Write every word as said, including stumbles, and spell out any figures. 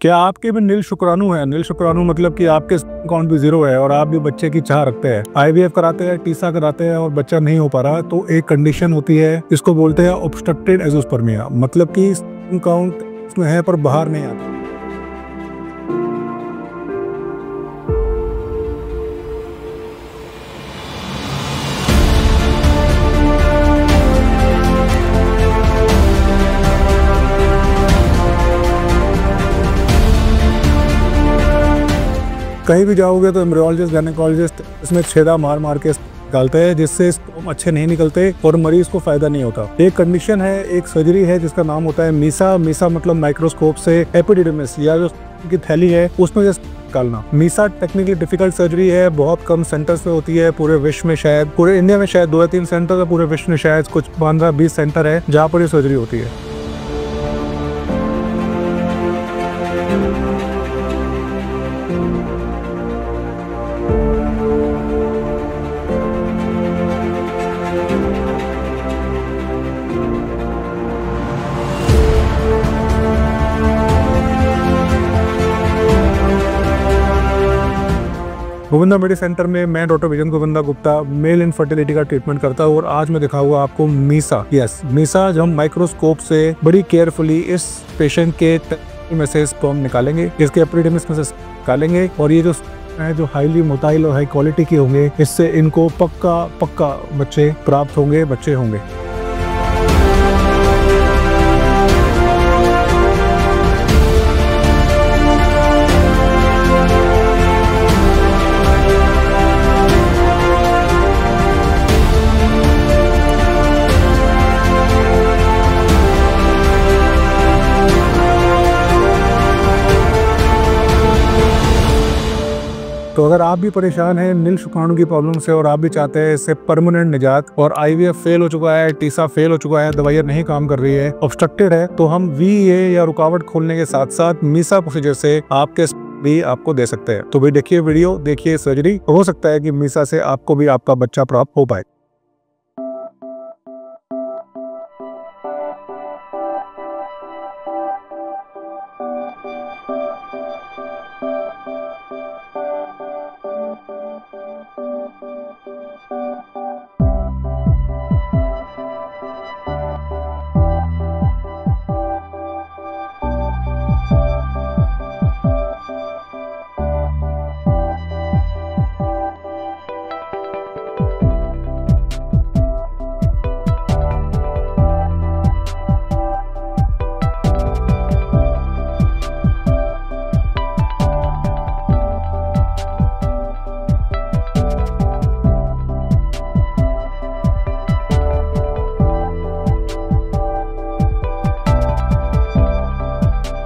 क्या आपके में नील शुक्राणु है? नील शुक्राणु मतलब कि आपके काउंट भी जीरो है और आप भी बच्चे की चाह रखते हैं। आईवीएफ कराते हैं, टीसा कराते हैं और बच्चा नहीं हो पा रहा, तो एक कंडीशन होती है, इसको बोलते हैं ऑब्स्ट्रक्टेड एजोस्पर्मिया, मतलब कि काउंट इसमें है पर बाहर नहीं आता। कहीं भी जाओगे तो एम्ब्रियोलॉजिस्ट, गायनेकोलॉजिस्ट इसमें छेदा मार मार के निकालते हैं, जिससे स्पर्म अच्छे नहीं निकलते और मरीज को फायदा नहीं होता। एक कंडीशन है, एक सर्जरी है जिसका नाम होता है मीसा। मीसा मतलब माइक्रोस्कोप से एपिडिडर्मिस या जो की थैली है उसमें निकालना। मीसा टेक्निकली डिफिकल्ट सर्जरी है, बहुत कम सेंटर्स में होती है पूरे विश्व में, शायद पूरे इंडिया में शायद दो या तीन सेंटर है, पूरे विश्व में शायद कुछ पंद्रह बीस सेंटर है जहाँ पर ये सर्जरी होती है। गोविंदा मेडी सेंटर में मैं doctor Vijayant Govinda Gupta male infertility का ट्रीटमेंट करता हूँ और आज मैं दिखाऊंगा आपको मीसा। यस, मीसा जो हम माइक्रोस्कोप से बड़ी केयरफुली इस पेशेंट के में से स्पर्म निकालेंगे, इसके एपिडिडर्मिस में से निकालेंगे और ये जो है जो हाईली मोटाइल और हाई क्वालिटी के होंगे, इससे इनको पक्का पक्का बच्चे प्राप्त होंगे, बच्चे होंगे। तो अगर आप भी परेशान हैं नील शुक्राणु की प्रॉब्लम से और आप भी चाहते हैं इससे परमानेंट निजात, और आईवीएफ फेल हो चुका है, टीसा फेल हो चुका है, दवाइयाँ नहीं काम कर रही है, ऑब्स्ट्रक्टेड है, तो हम वीए या रुकावट खोलने के साथ साथ मीसा प्रोसीजर से आपके भी आपको दे सकते हैं। तो भी देखिए वीडियो, देखिए सर्जरी, हो सकता है कि मीसा से आपको भी आपका बच्चा प्राप्त हो पाए।